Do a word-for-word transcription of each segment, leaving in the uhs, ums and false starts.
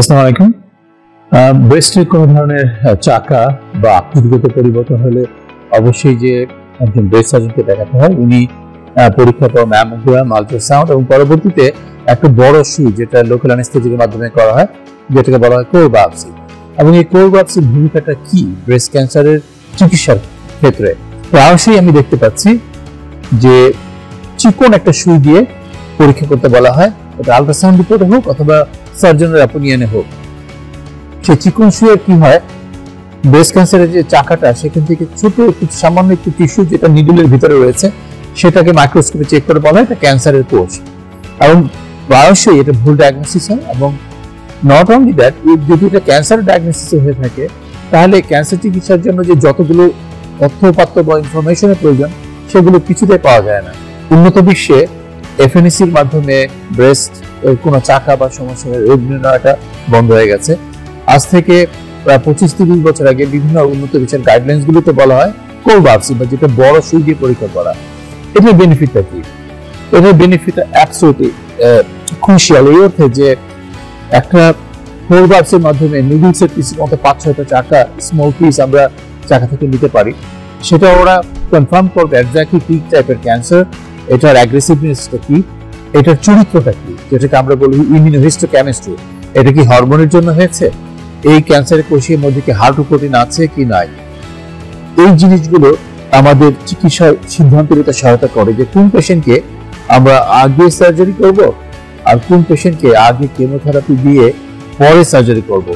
আসসালামু আলাইকুম। ব্রেস্টের কোন ধরনের চাকা বা আকৃতিগত পরিবর্তন হলে অবশ্যই যে একজন ব্রেস্ট সার্জনকে দেখাতে হয়, উনি পরীক্ষা করেন ম্যামোগ্রাম, আলট্রাসাউন্ড এবং পরবর্তীতে একটা বড় সুই যেটা লোকাল অ্যানেস্থেটিকের মাধ্যমে করা হয়, যেটাকে বলা হয় কোর বায়োপসি। এবং এই কোর বায়োপসির ভূমিকাটা কি ব্রেস্ট ক্যান্সারের চিকিৎসার ক্ষেত্রে? প্রায়শই আমি দেখতে পাচ্ছি যে চিকন একটা সুই দিয়ে পরীক্ষা করতে বলা হয়, এটা আলট্রাসাউন্ড রিপোর্ট হোক অথবা সার্জনের অপিনিয়নে হোক। সেই চিকন সুয়ের কি হয়, ব্রেস্ট ক্যান্সারের যে চাকাটা সেখান থেকে ছোট সামান্য একটু টিস্যু যেটা নিডলের ভিতরে রয়েছে সেটাকে মাইক্রোস্কোপে চেক করে বলা হয় এটা ক্যান্সারের কোষ। এবং প্রায়শই এটা ভুল ডায়াগনোসিস হয়, এবং নট অনলি দ্যাট, যদি এটা ক্যান্সার ডায়াগনোসিস হয়ে থাকে তাহলে ক্যান্সার চিকিৎসার জন্য যে যতগুলো তথ্য উপাত্ত বা ইনফরমেশনের প্রয়োজন সেগুলো কিছুতেই পাওয়া যায় না। উন্নত বিশ্বে এফএনএসির মাধ্যমে ব্রেস্ট এর কোনো চাকা বা সমস্যা রোগ নির্ণয়টা বন্ধ হয়ে গেছে। আজ থেকে প্রায় পঁচিশ তিরিশ বছর আগে বিভিন্ন উন্নত বিশ্বের গাইডলাইনসগুলোতে বলা হয় কোর বায়োপসি বা যেটা বড় সুই দিয়ে পরীক্ষা করা। এটার বেনিফিটটা কি? এটার বেনিফিটটা অ্যাবসলিউটলি ক্রুশিয়াল, এই অর্থে যে একটা কোর বায়োপসির মাধ্যমে নিডলসের পিসের মতো পাঁচ ছয়টা চাকা, স্মল পিস আমরা চাকা থেকে নিতে পারি। সেটা ওরা কনফার্ম করবে এক্স্যাক্টলি কি টাইপের ক্যান্সার, এটার অ্যাগ্রেসিভনেসটা কি, এটার চরিত্রটা কি, যেটাকে আমরা বলি ইমিউনোহিস্টোকেমিস্ট্রি। এটা কি হরমোনের জন্য হয়েছে, এই ক্যান্সারের কোষের মধ্যে কি হার্ট প্রোটিন আছে কি নাই, এই জিনিসগুলো আমাদের চিকিৎসার সিদ্ধান্ত নিতে সহায়তা করে যে কোন পেশেন্টকে আমরা আগে সার্জারি করব আর কোন পেশেন্টকে আগে কেমোথেরাপি দিয়ে পরে সার্জারি করব।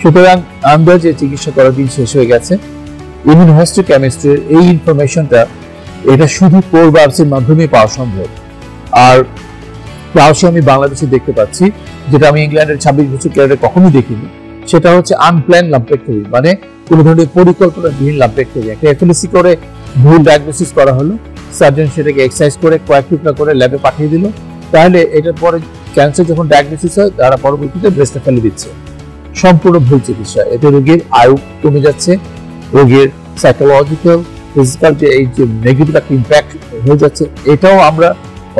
সুতরাং আন্দাজে চিকিৎসা করার দিন শেষ হয়ে গেছে। ইমিউনোহিস্টোকেমিস্ট্রির এই ইনফরমেশনটা এটা শুধু কোর বায়োপসির মাধ্যমে পাওয়া সম্ভব। আর প্রায়শই আমি বাংলাদেশে দেখতে পাচ্ছি, যেটা আমি ইংল্যান্ডের ছাব্বিশ বছর ক্যারিয়ারে কখনোই দেখিনি, সেটা হচ্ছে আনপ্ল্যান লাম্পেক্টমি, মানে কোনো ধরনের পরিকল্পনাবিহীন লাম্পেক্টমি। একটা এফএনএসি করে ভুল ডায়াগনোসিস করা হলো, সার্জন সেটাকে এক্সারসাইজ করে কয়েক টুকরা করে ল্যাবে পাঠিয়ে দিল, তাহলে এটার পরে ক্যান্সার যখন ডায়াগনোসিস হয় তারা পরবর্তীতে ব্রেস্টে ফেলে দিচ্ছে। সম্পূর্ণ ভুল চিকিৎসা। এতে রোগীর আয়ু কমে যাচ্ছে, রোগীর সাইকোলজিক্যাল ফিজিক্যাল যে এই যে নেগেটিভ একটা ইম্প্যাক্ট হয়ে যাচ্ছে এটাও আমরা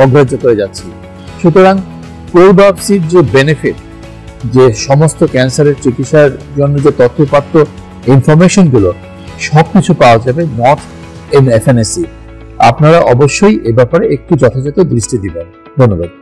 অগ্রাহ্য করে যাচ্ছি। সুতরাং কোর বায়োপসির যে বেনিফিট, যে সমস্ত ক্যান্সারের চিকিৎসার জন্য যে তথ্যপ্রাপ্ত ইনফরমেশনগুলো সবকিছু পাওয়া যাবে নট ইন এফএনএসি। আপনারা অবশ্যই এ ব্যাপারে একটু যথাযথ দৃষ্টি দিবেন। ধন্যবাদ।